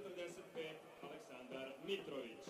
45 Aleksandar Mitrović.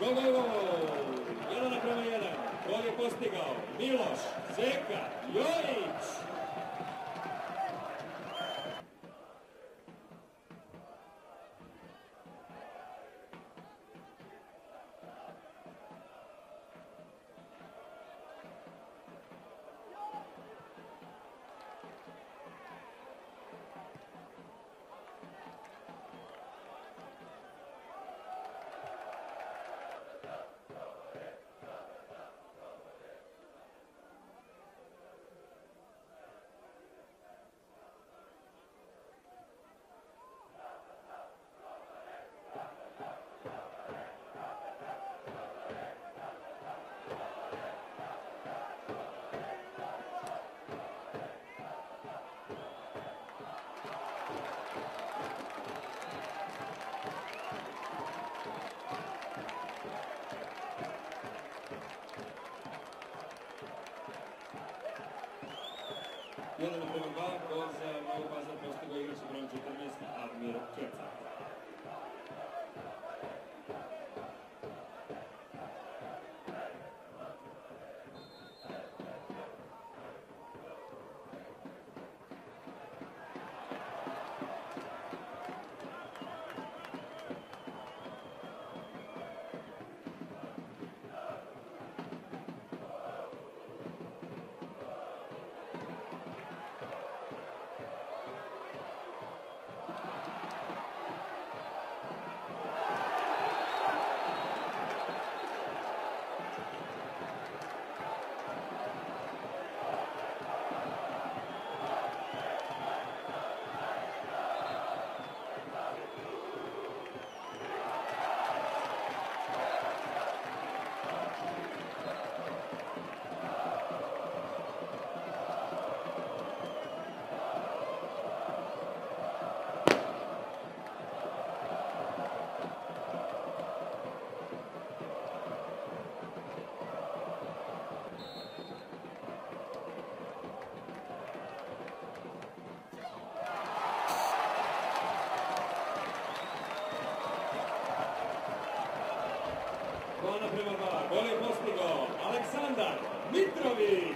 Gol 1:1. Gol je postigao Miloš, Zeka, Jojić. Jedan prema 2, gol za Novu Pazar postigao igrač sa brojem 14, Emir Otinac. 2:2, gol je postigao Aleksandar Mitrović.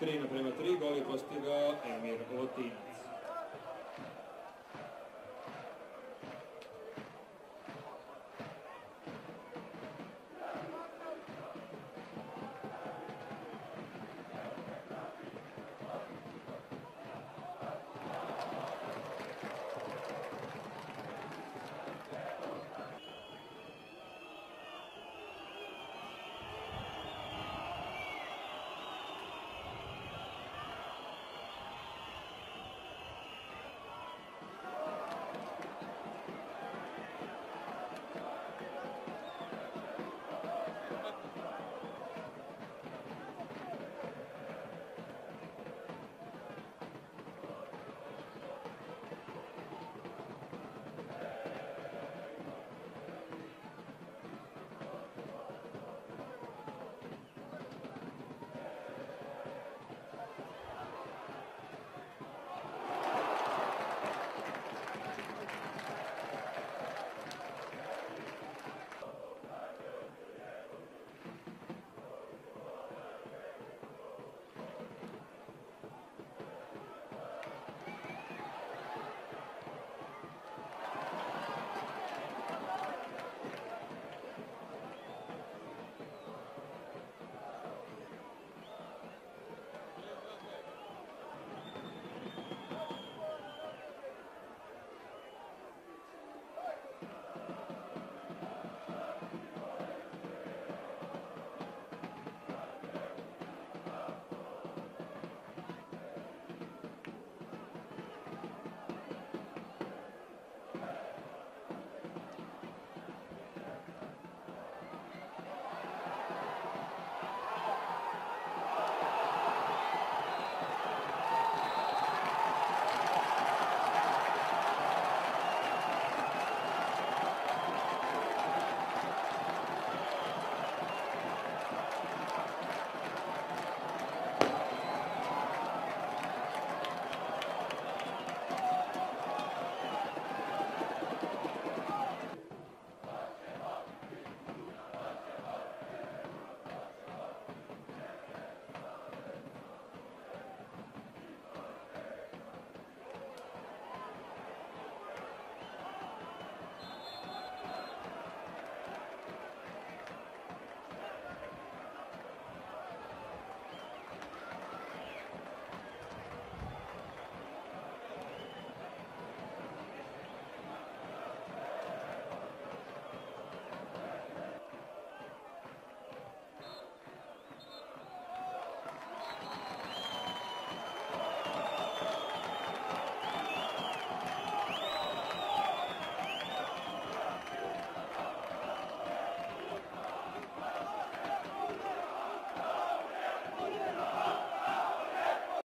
Tri na prema tri, gol je postigao Emir Otinac.